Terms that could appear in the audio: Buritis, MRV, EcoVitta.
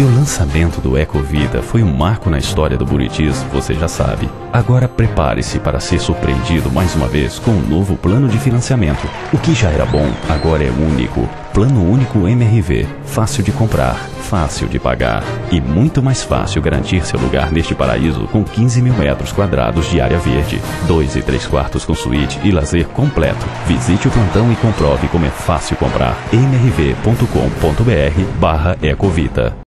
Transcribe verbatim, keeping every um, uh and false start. Que o lançamento do EcoVitta foi um marco na história do Buritis, você já sabe. Agora prepare-se para ser surpreendido mais uma vez com um novo plano de financiamento. O que já era bom, agora é único. Plano Único M R V. Fácil de comprar, fácil de pagar e muito mais fácil garantir seu lugar neste paraíso com quinze mil metros quadrados de área verde, dois e três quartos com suíte e lazer completo. Visite o plantão e comprove como é fácil comprar. M R V ponto com ponto br barra EcoVitta.